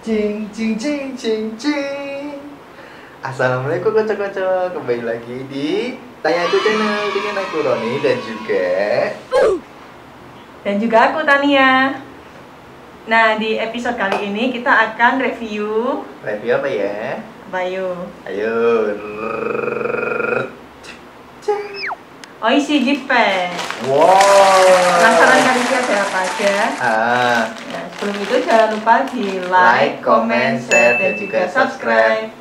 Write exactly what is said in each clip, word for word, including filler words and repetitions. Cing cing cing cing cing. Assalamualaikum kocok-kocok, kembali lagi di Tanyaku Channel dengan aku Roni dan juga dan juga aku Tania. Nah, di episode kali ini kita akan review. Review apa ya? Bayu. Ayo. Oishi Jepang. Wow. Penasaran kali ini ada apa aja? Ah. Nah, sebelum itu jangan lupa di like, comment, share, dan juga subscribe.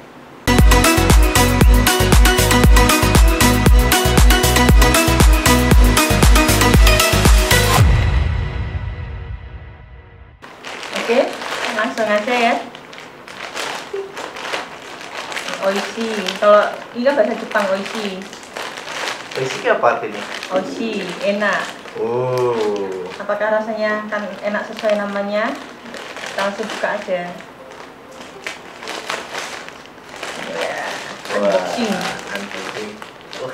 Oke, langsung aja ya. Oishi. Kalau ini kan bahasa Jepang oishi. Oishi apa artinya? Oishi, enak. Oh. Apakah rasanya kan enak sesuai namanya? Kita langsung buka aja. Ya, unboxing. Unboxing. Wah.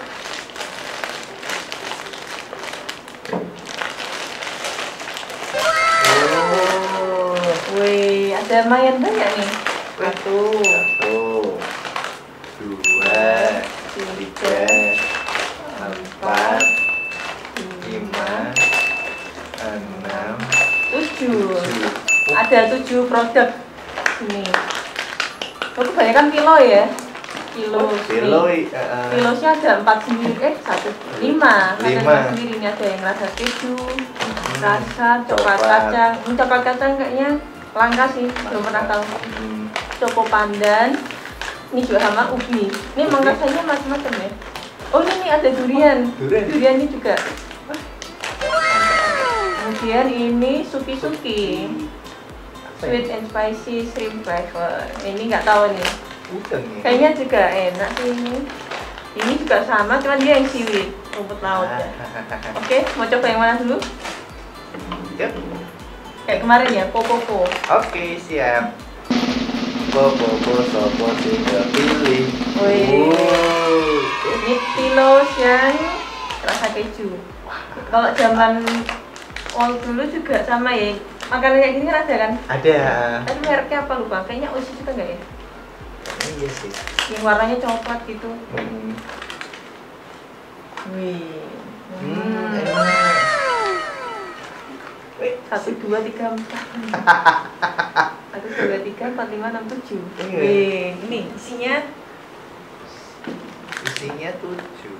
Oh. Wih, ada lumayan banyak nih. Satu. Satu. Dua. Tiga. Empat, lima, enam, tujuh. Ada tujuh produk ini. Oh, kebanyakan kilo ya? Kilo. Kilo. Uh, Kilosnya ada empat sendiri. Eh, satu, lima. Lima. Sendiri ini ada yang rasa keju, hmm, rasa coklat kacang. Hmm, coklat kacang kayaknya langka sih, belum pernah tahu. Hmm. Coko pandan. Ini juga sama ubi. Ini emang rasanya macam-macam ya. Oh, ini ada durian. Oh, durian. Durian ini juga. Kemudian ini suki-suki, sweet and spicy shrimp flavor. Ini nggak tahu nih. Udang, ya? Kayaknya juga enak sih ini. Ini juga sama, cuman dia yang siwit, rumput laut ya. Oke, mau coba yang mana dulu? Yep. Kayak kemarin ya, popo-po. Oke, siap. Popo-po, sopo tinggal pilih. Ini pilos yang rasa keju. Kalau zaman old dulu juga sama ya. Makanan kayak gini ada kan? Ada. Tapi mereknya apa lupa? Kayaknya Oishi juga nggak ya? Eh, iya sih. Yang warnanya coklat gitu. Hmm. Wih. Hmm. Satu dua tiga empat. Satu dua tiga empat lima enam tujuh. Wih. Ini isinya. Isinya tujuh.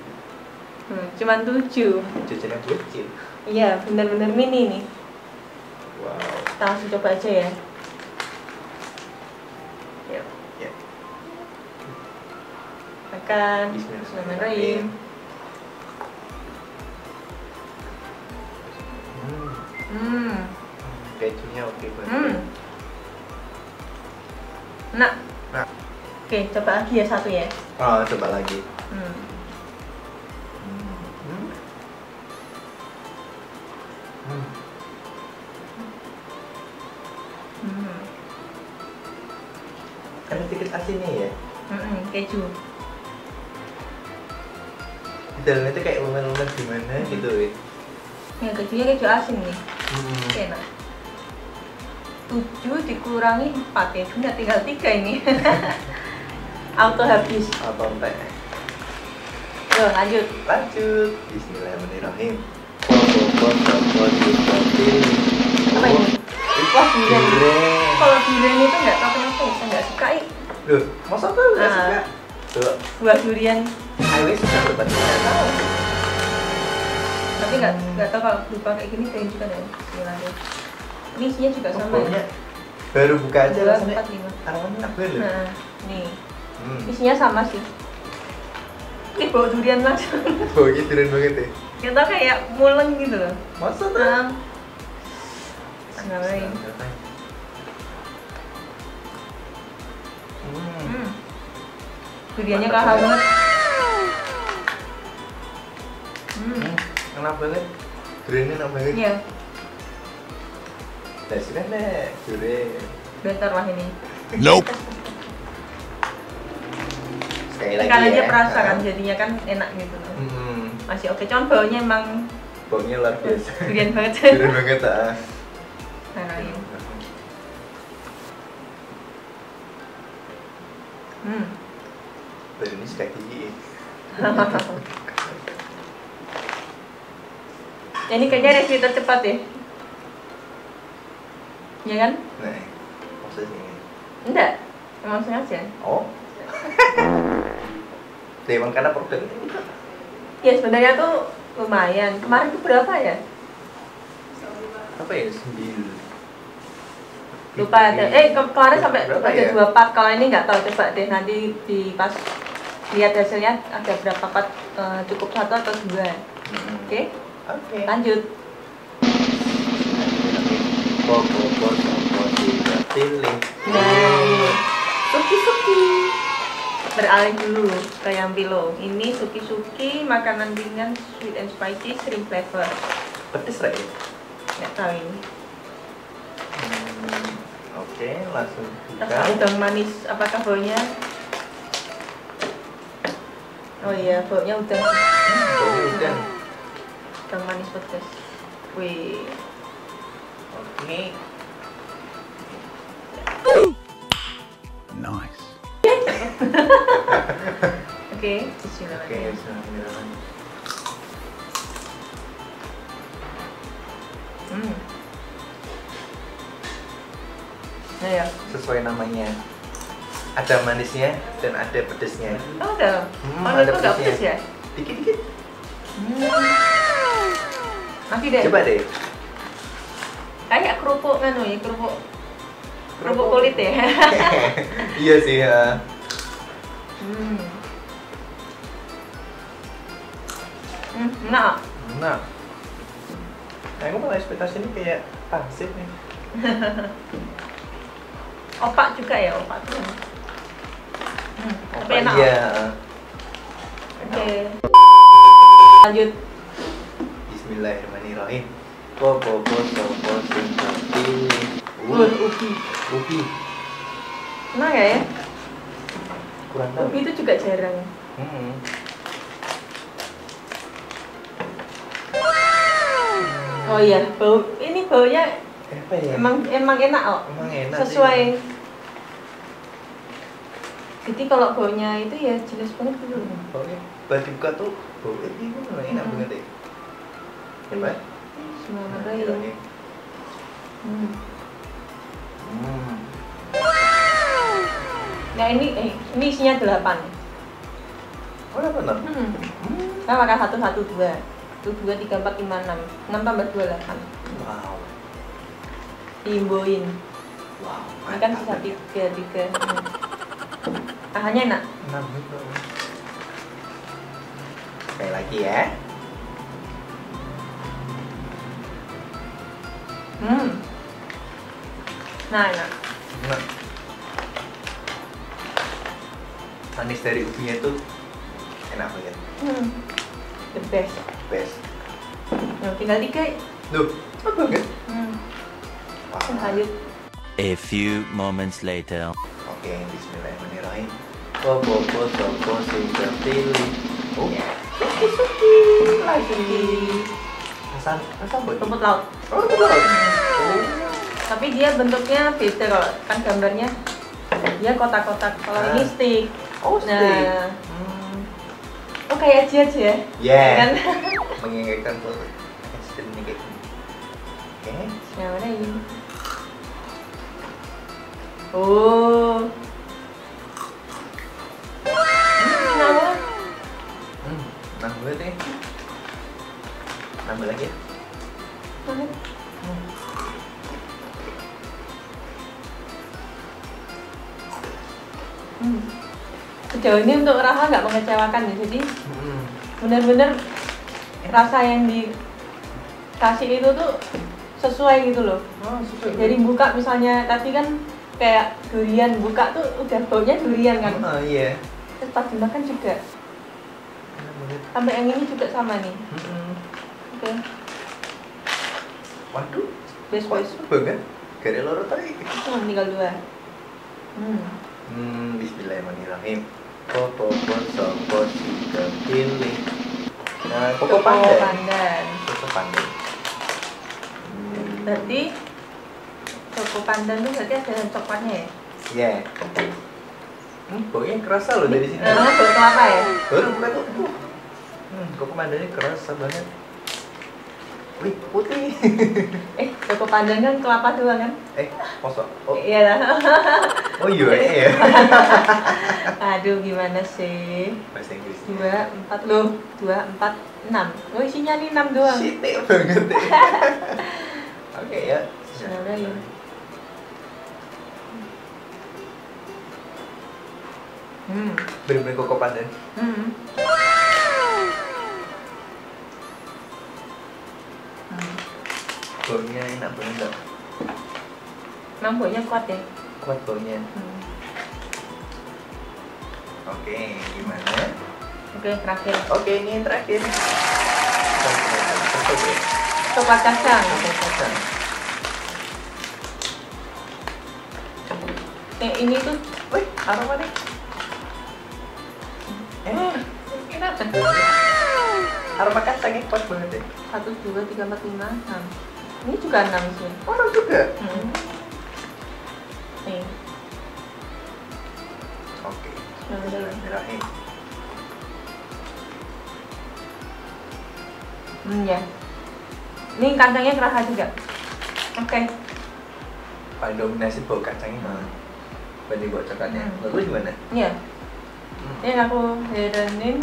Hmm, cuman tujuh. Jajannya kecil. Iya, benar-benar mini nih. Wow. Kita langsung coba aja ya. Yuk. Ya. Makan. Bismillahirrahmanirrahim. Hmm. Hmm. Kejunya oke banget. Hmm. Enak. Nah. Oke, coba lagi ya satu ya. Oh, coba lagi. Hmm. Hmm. Hmm. Hmm. Ada sedikit asinnya ya? Hmm, keju. Di dalamnya kayak ular-ular gimana hmm. gitu ya? Ya, kejunya keju asin nih. Hmm. Enak. tujuh dikurangi empat ya, nggak tinggal tiga ini. Auto habis. Auto empat. Yo, lanjut. Lanjut. Bismillahirrahmanirrahim. Apa ini? Wah, durian. Kalau durian itu nggak tahu kenapa saya nggak suka. Loh, masa tuh nggak suka? Tuh. Buah durian. Ayo suka berbuat nggak tahu. Tapi nggak nggak tahu kalau berupa kayak gini kayak juga deh. Ini isinya juga sama. Baru buka aja rasanya. Aromanya enak banget. Nah, nih. Hmm. Isinya sama sih. Ini bau durian langsung. Bau durian banget ya? Kita kayak muleng gitu loh. Masa tuh? Nah, ngapain? Hmm. Hmm. Duriannya kalah banget. Hmm. Enak banget. Duriannya enak banget. Iya. Dasiran deh, durian. Bentar lah ini. Nope. Sekali aja perasa kan, jadinya kan enak gitu. Hmm. Masih oke, cuman baunya emang baunya luar biasa. Durian banget. Durian banget ah. Nah, ini. うん。これ短い。Ini kerja review tercepat ya? Iya kan? Nih, maksudnya ini. Enggak, emang sengaja. Oh. Emang karena problem. Ya sebenarnya tuh lumayan. Kemarin tuh berapa ya? Apa ya? sembilan. Lupa ada. Eh kemarin sampai ada dua part. Kalau ini nggak tahu, coba deh nanti di pas lihat hasilnya ada berapa part, eh, cukup satu atau dua. Hmm. Oke? Okay? Oke. Okay. Lanjut. Nah, suki-suki. Beralih dulu ke yang below. Ini suki-suki, makanan ringan, sweet and spicy, shrimp flavor. Petis lah ya? Nggak tahu ini. Hmm, Oke, okay, langsung buka. Udang manis, apakah baunya? Oh iya, baunya udang. Baunya udang. Udang manis petis. Wih. Oke. Nice. Oke, bismillahirrahmanirrahim. Hmm. Nah, ya. Sesuai namanya. Ada manisnya dan ada pedesnya. Oh, ada. Hmm, oh, ada itu enggak pedes ya? Dikit-dikit. Hmm. Nanti deh. Coba deh. Kayak kerupuk kan, ya, kerupuk. Kerupuk kulit ya. Iya sih, ya. Hmm. Hmm, enak. Enak. Nah, aku malah ekspektasi ini kayak pangsit nih. Opak juga ya, opak tuh. Hmm, opak tapi enak. Iya. Oke. Okay. Lanjut. Bismillahirrahmanirrahim. Bo bo bo bo bo bo. Ubi. Ubi. Enak ya ya? Kurang tahu. Ubi itu juga jarang. Mm-hmm. Oh iya, bau ini baunya apa ya? Emang emang enak kok. Oh. Emang enak. Sesuai. Sih, jadi kalau baunya itu ya jelas banget gitu. Baunya baduka tuh bau ini kan enak banget deh. Hebat. Bismillahirrahmanirrahim. Hmm. Hmm. Nah ini, eh, ini isinya delapan. Oh delapan lah. Hmm. Kita makan satu satu dua, satu dua tiga empat lima enam, enam tambah dua delapan. Wow. Timboin. Wow. Makan sisa tiga tiga. Tahannya enak. Enam itu. Sekali lagi ya. Hmm. Nah enak. Enak. Manis dari ubinya tuh enak banget. Hmm. The best. Best. Nah, tinggal tiga. Duh, enak banget. Hmm. Wow. Lanjut. A few moments later. Oke, okay, bismillahirrahmanirrahim. Bo bo bo bo bo sudah pilih. Oh. Suki suki. Lagi. Asam asam rumput laut. Oh, rumput laut. Oh. Tapi dia bentuknya beda kalau kan gambarnya dia kotak-kotak. Kalau ah. ini stick. Oh, nah, hmm. oh kayak aja aja ya? Yeah. Iya, kan? Mengingatkan buat ekstrimnya kayak gini. Oke, okay. Yang mana ini? Oh hmm, enak banget. Hmm, enak banget ya. Nambah lagi ya? Enak. Hmm. Hmm. Sejauh ini untuk rasa nggak mengecewakan ya, jadi hmm. benar-benar rasa yang dikasih itu tuh sesuai gitu loh. Oh, sesuai. Jadi buka misalnya tadi kan kayak durian, buka tuh udah baunya durian kan. Oh iya. Terus pas dimakan juga. Sampai yang ini juga sama nih. Hmm. Oke. Okay. Waduh. Best boys. Banget. Gak ada loro tadi. Cuma tinggal dua. Hmm. Hmm, bismillahirrahmanirrahim. Koko koko kosi kepilih. Nah, koko pandan. Pandan. Koko pandan. Hmm. Berarti koko pandan itu berarti ada coklatnya ya? Iya. Yeah. empuknya kerasa loh dari sini. Emang kulit kelapa ya? Kulit kelapa tuh. Hmm, koko pandannya kerasa banget. Wih, putih. Eh, koko pandan kan kelapa doang kan? Eh, kosong. Oh iya. Oh iya ya. Aduh, gimana sih? Bahasa Inggris. Dua, empat loh. Dua, empat, enam. Oh isinya nih enam doang. Sitik banget. Oke ya. Sebenarnya ya. Hmm, bener-bener koko pandan. Hmm. Baunya enak banget. Emang baunya kuat ya? Kuat baunya. Hmm. Oke, okay, gimana? Oke, okay, terakhir. Oke, okay, ini terakhir. Coklat kacang. Coklat kacang. Eh, ini tuh, wih, aroma deh. Eh, kenapa? Aroma kacangnya kuat banget deh. Satu, dua, tiga, empat, lima, enam. Ini juga enam sih. Oh, enam juga? Hmm. Nih. Oke. Bismillahirrahmanirrahim. Hmm, ya. Ini kacangnya kerasa juga. Oke. Okay. Paling dominasi bau kacangnya malah. Banding bau coklatnya. Hmm. Bagus gimana? Iya. Ini yang aku heranin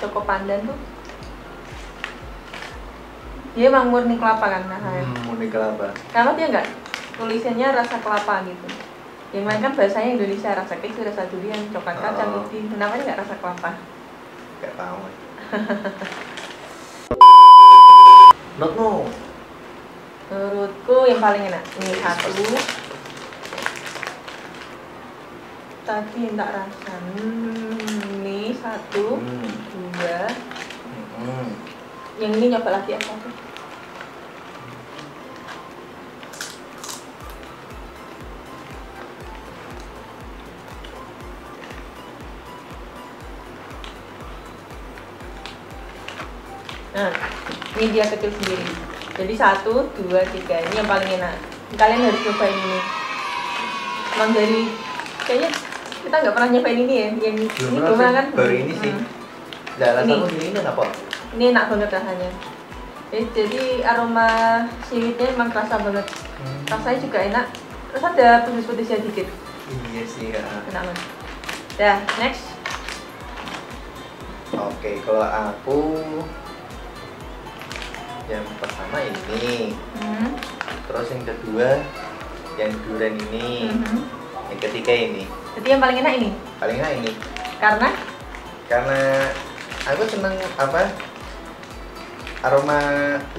toko pandan tuh dia emang murni kelapa kan? Nah, hmm, murni kelapa karena dia nggak tulisannya rasa kelapa gitu, yang lain kan bahasanya Indonesia rasa keju, rasa durian, coklat kacang, oh. Putih, kenapa nggak rasa kelapa? Nggak tahu. Menurutmu? Menurutku yang paling enak ini satu tadi yang tak rasa. Hmm, ini satu, hmm. Dua, hmm. Yang ini nyoba lagi apa tuh? Nah, ini dia kecil sendiri. Jadi satu, dua, tiga ini yang paling enak. Kalian harus coba ini. Emang dari kayaknya kita nggak pernah nyobain ini ya, yang ini gimana kan? Baru ini sih. Nggak hmm. Rasanya ini kenapa? Ini enak banget rasanya. Eh, jadi aroma siwitnya emang kerasa banget. Hmm. Rasanya juga enak. Terus ada pedes-pedesnya dikit. Iya sih ya. Enak banget. Dah, next. Oke, okay, kalau aku yang pertama ini. Hmm. Terus yang kedua yang durian ini. Hmm. Yang ketiga ini. Jadi yang paling enak ini? Paling enak ini. Karena? Karena aku seneng apa aroma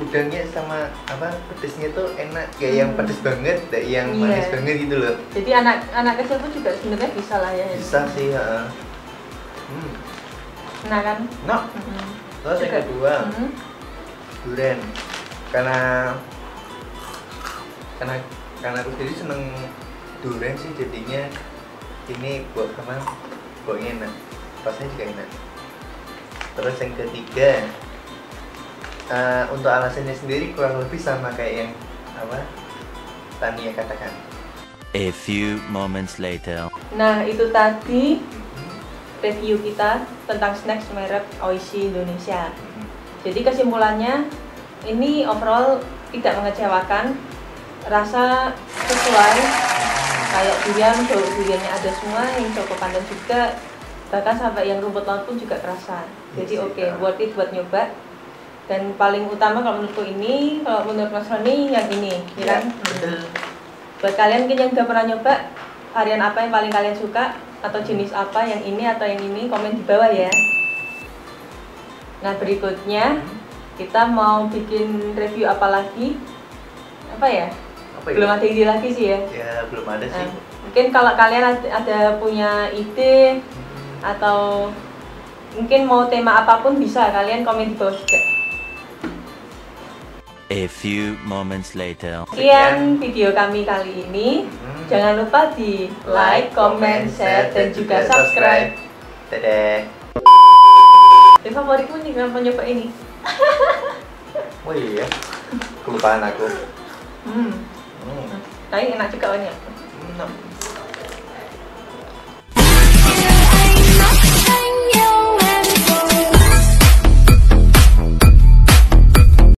udangnya sama apa pedesnya tuh enak kayak hmm. Yang pedes banget dan yang yeah. Manis banget gitu loh. Jadi anak anak kecil pun juga sebenarnya bisa lah ya. Bisa ya. Sih. Uh. Hmm. Nah kan? No. Mm-hmm. Terus juga. Yang kedua mm-hmm. Durian. Karena karena karena aku sendiri seneng durian sih jadinya. Ini buat sama baunya enak, rasanya juga enak. Terus yang ketiga, uh, untuk alasannya sendiri kurang lebih sama kayak yang apa Tania katakan. A few moments later. Nah itu tadi review kita tentang snack merek Oishi Indonesia. Jadi kesimpulannya ini overall tidak mengecewakan, rasa sesuai. Kayak durian, bau duriannya ada semua, yang coklat pandan juga, bahkan sampai yang rumput laut pun juga kerasa. Jadi oke, okay, worth it buat nyoba. Dan paling utama kalau menurutku ini, kalau menurut Mas Roni yang ini, ya kan? Betul. Buat kalian mungkin yang udah pernah nyoba, varian apa yang paling kalian suka, atau jenis apa, yang ini atau yang ini, komen di bawah ya. Nah berikutnya, kita mau bikin review apa lagi? Apa ya? Belum ada ide lagi sih ya? Ya, belum ada sih. Nah, mungkin kalau kalian ada punya ide hmm. Atau mungkin mau tema apapun bisa kalian komen di bawah juga. A few moments later. Sekian video kami kali ini. Hmm. Jangan lupa di like, comment, share, dan juga subscribe. Dadah. Yang favoritku nih, kenapa nyoba ini? Oh iya, kelupaan aku. Hmm. Tapi enak juga banyak.